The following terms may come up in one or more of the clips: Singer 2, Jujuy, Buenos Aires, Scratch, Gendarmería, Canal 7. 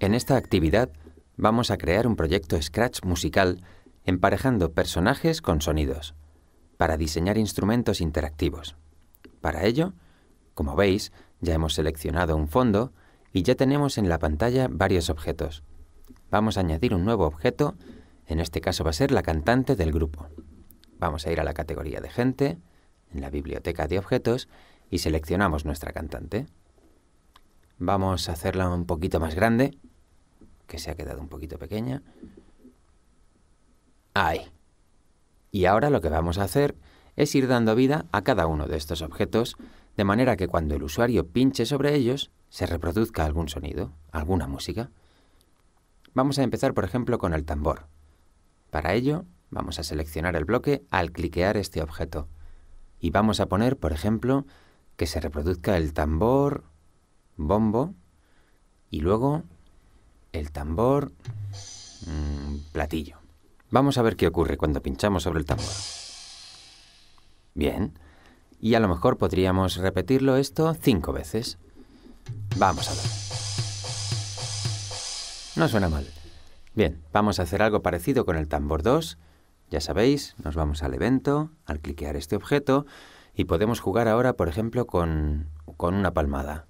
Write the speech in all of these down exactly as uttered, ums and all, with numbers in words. En esta actividad vamos a crear un proyecto Scratch musical emparejando personajes con sonidos para diseñar instrumentos interactivos. Para ello, como veis, ya hemos seleccionado un fondo y ya tenemos en la pantalla varios objetos. Vamos a añadir un nuevo objeto, en este caso va a ser la cantante del grupo. Vamos a ir a la categoría de gente, en la biblioteca de objetos, y seleccionamos nuestra cantante. Vamos a hacerla un poquito más grande, que se ha quedado un poquito pequeña. ¡Ahí! Y ahora lo que vamos a hacer es ir dando vida a cada uno de estos objetos, de manera que cuando el usuario pinche sobre ellos, se reproduzca algún sonido, alguna música. Vamos a empezar, por ejemplo, con el tambor. Para ello, vamos a seleccionar el bloque al cliquear este objeto. Y vamos a poner, por ejemplo, que se reproduzca el tambor, bombo, y luego el tambor, mmm, platillo. Vamos a ver qué ocurre cuando pinchamos sobre el tambor. Bien, y a lo mejor podríamos repetirlo esto cinco veces. Vamos a ver. No suena mal. Bien, vamos a hacer algo parecido con el tambor dos. Ya sabéis, nos vamos al evento, al cliquear este objeto, y podemos jugar ahora, por ejemplo, con, con una palmada,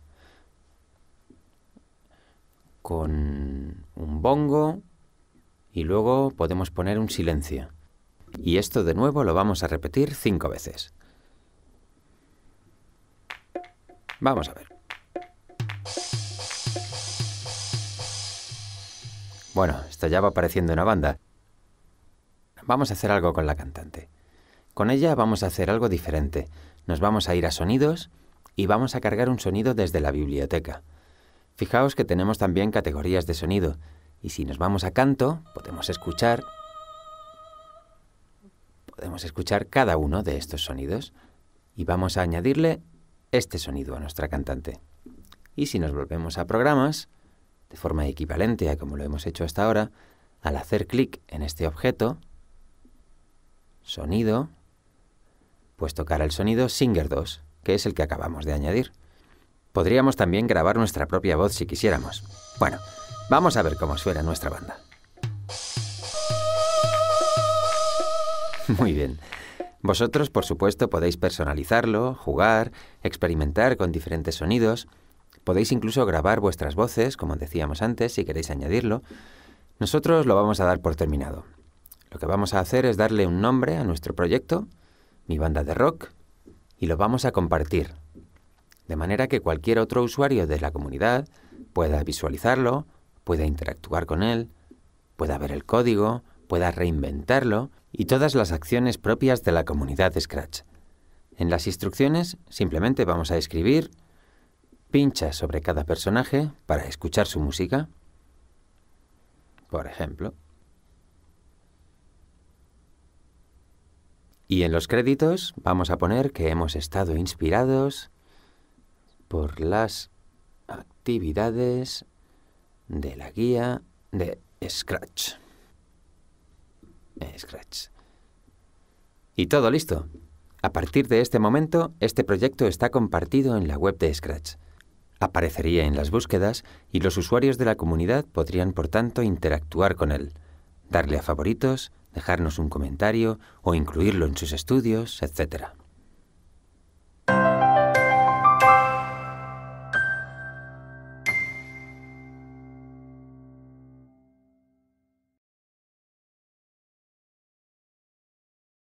con un bongo, y luego podemos poner un silencio. Y esto de nuevo lo vamos a repetir cinco veces. Vamos a ver. Bueno, esto ya va pareciendo una banda. Vamos a hacer algo con la cantante. Con ella vamos a hacer algo diferente. Nos vamos a ir a sonidos y vamos a cargar un sonido desde la biblioteca. Fijaos que tenemos también categorías de sonido, y si nos vamos a canto, podemos escuchar, podemos escuchar cada uno de estos sonidos, y vamos a añadirle este sonido a nuestra cantante. Y si nos volvemos a programas, de forma equivalente a como lo hemos hecho hasta ahora, al hacer clic en este objeto, sonido, pues tocará el sonido Singer dos, que es el que acabamos de añadir. Podríamos también grabar nuestra propia voz si quisiéramos. Bueno, vamos a ver cómo suena nuestra banda. Muy bien. Vosotros, por supuesto, podéis personalizarlo, jugar, experimentar con diferentes sonidos. Podéis incluso grabar vuestras voces, como decíamos antes, si queréis añadirlo. Nosotros lo vamos a dar por terminado. Lo que vamos a hacer es darle un nombre a nuestro proyecto, Mi Banda de Rock, y lo vamos a compartir, de manera que cualquier otro usuario de la comunidad pueda visualizarlo, pueda interactuar con él, pueda ver el código, pueda reinventarlo y todas las acciones propias de la comunidad de Scratch. En las instrucciones simplemente vamos a escribir: pincha sobre cada personaje para escuchar su música, por ejemplo. Y en los créditos vamos a poner que hemos estado inspirados por las actividades de la guía de Scratch. Scratch. Y todo listo. A partir de este momento, este proyecto está compartido en la web de Scratch. Aparecería en las búsquedas y los usuarios de la comunidad podrían, por tanto, interactuar con él, darle a favoritos, dejarnos un comentario o incluirlo en sus estudios, etcétera.